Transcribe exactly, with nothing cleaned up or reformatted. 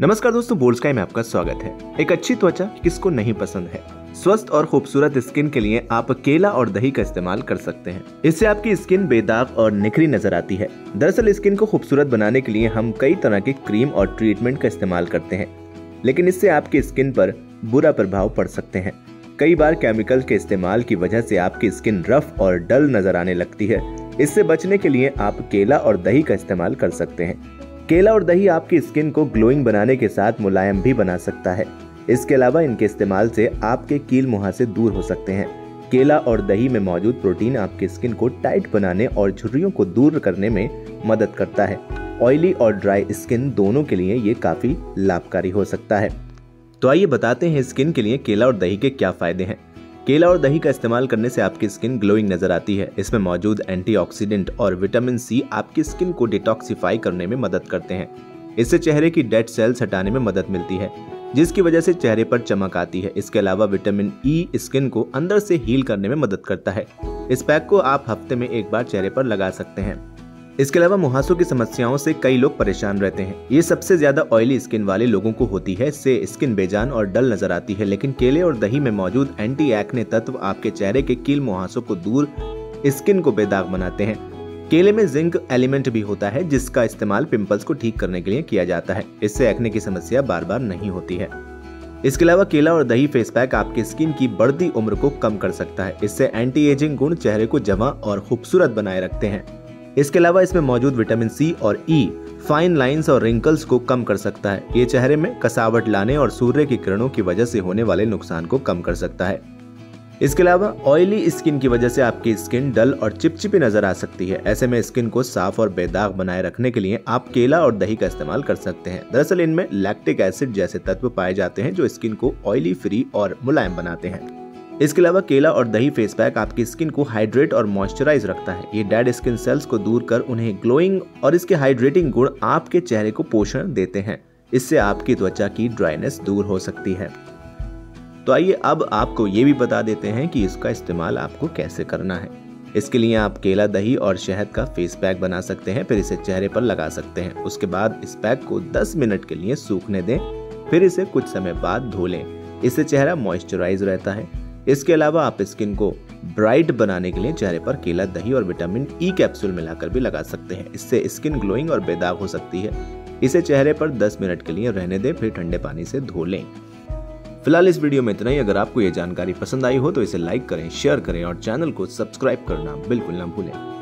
नमस्कार दोस्तों, बोल्डस्काई में आपका स्वागत है। एक अच्छी त्वचा किसको नहीं पसंद है। स्वस्थ और खूबसूरत स्किन के लिए आप केला और दही का इस्तेमाल कर सकते हैं। इससे आपकी स्किन बेदाग और निखरी नजर आती है। दरअसल स्किन को खूबसूरत बनाने के लिए हम कई तरह के क्रीम और ट्रीटमेंट का इस्तेमाल करते हैं, लेकिन इससे आपकी स्किन पर बुरा प्रभाव पड़ सकते हैं। कई बार केमिकल के इस्तेमाल की वजह से आपकी स्किन रफ और डल नजर आने लगती है। इससे बचने के लिए आप केला और दही का इस्तेमाल कर सकते हैं। केला और दही आपकी स्किन को ग्लोइंग बनाने के साथ मुलायम भी बना सकता है। इसके अलावा इनके इस्तेमाल से आपके कील मुहासे दूर हो सकते हैं। केला और दही में मौजूद प्रोटीन आपकी स्किन को टाइट बनाने और झुर्रियों को दूर करने में मदद करता है। ऑयली और ड्राई स्किन दोनों के लिए ये काफ़ी लाभकारी हो सकता है। तो आइए बताते हैं स्किन के लिए केला और दही के क्या फ़ायदे हैं। केला और दही का इस्तेमाल करने से आपकी स्किन ग्लोइंग नजर आती है। इसमें मौजूद एंटीऑक्सीडेंट और विटामिन सी आपकी स्किन को डिटॉक्सिफाई करने में मदद करते हैं। इससे चेहरे की डेड सेल्स हटाने में मदद मिलती है, जिसकी वजह से चेहरे पर चमक आती है। इसके अलावा विटामिन ई स्किन को अंदर से हील करने में मदद करता है। इस पैक को आप हफ्ते में एक बार चेहरे पर लगा सकते हैं। इसके अलावा मुहासों की समस्याओं से कई लोग परेशान रहते हैं। ये सबसे ज्यादा ऑयली स्किन वाले लोगों को होती है। इससे स्किन बेजान और डल नजर आती है, लेकिन केले और दही में मौजूद एंटी एक्ने तत्व आपके चेहरे के कील मुहासों को दूर स्किन को बेदाग बनाते हैं। केले में जिंक एलिमेंट भी होता है, जिसका इस्तेमाल पिंपल्स को ठीक करने के लिए किया जाता है। इससे एक्ने की समस्या बार बार नहीं होती है। इसके अलावा केला और दही फेस पैक आपकी स्किन की बढ़ती उम्र को कम कर सकता है। इससे एंटी एजिंग गुण चेहरे को जमा और खूबसूरत बनाए रखते हैं। इसके अलावा इसमें मौजूद विटामिन सी और ई फाइन लाइंस और रिंकल्स को कम कर सकता है। ये चेहरे में कसावट लाने और सूर्य की किरणों की वजह से होने वाले नुकसान को कम कर सकता है। इसके अलावा ऑयली स्किन की वजह से आपकी स्किन डल और चिपचिपी नजर आ सकती है। ऐसे में स्किन को साफ और बेदाग बनाए रखने के लिए आप केला और दही का इस्तेमाल कर सकते हैं। दरअसल इनमें लैक्टिक एसिड जैसे तत्व पाए जाते हैं, जो स्किन को ऑयली फ्री और मुलायम बनाते हैं। इसके अलावा केला और दही फेस पैक आपकी स्किन को हाइड्रेट और मॉइस्चराइज रखता है। ये डेड स्किन सेल्स को दूर कर उन्हें ग्लोइंग और इसके हाइड्रेटिंग गुण आपके चेहरे को पोषण देते हैं। इससे आपकी त्वचा की ड्राइनेस दूर हो सकती है। तो आइए अब आपको ये भी बता देते हैं कि इसका इस्तेमाल आपको कैसे करना है। इसके लिए आप केला, दही और शहद का फेस पैक बना सकते हैं, फिर इसे चेहरे पर लगा सकते हैं। उसके बाद इस पैक को दस मिनट के लिए सूखने दें, फिर इसे कुछ समय बाद धो लें। इससे चेहरा मॉइस्चराइज रहता है। इसके अलावा आप स्किन को ब्राइट बनाने के लिए चेहरे पर केला, दही और विटामिन ई कैप्सूल मिलाकर भी लगा सकते हैं। इससे स्किन ग्लोइंग और बेदाग हो सकती है। इसे चेहरे पर दस मिनट के लिए रहने दें, फिर ठंडे पानी से धो लें। फिलहाल इस वीडियो में इतना ही। अगर आपको ये जानकारी पसंद आई हो तो इसे लाइक करें, शेयर करें और चैनल को सब्सक्राइब करना बिल्कुल ना भूलें।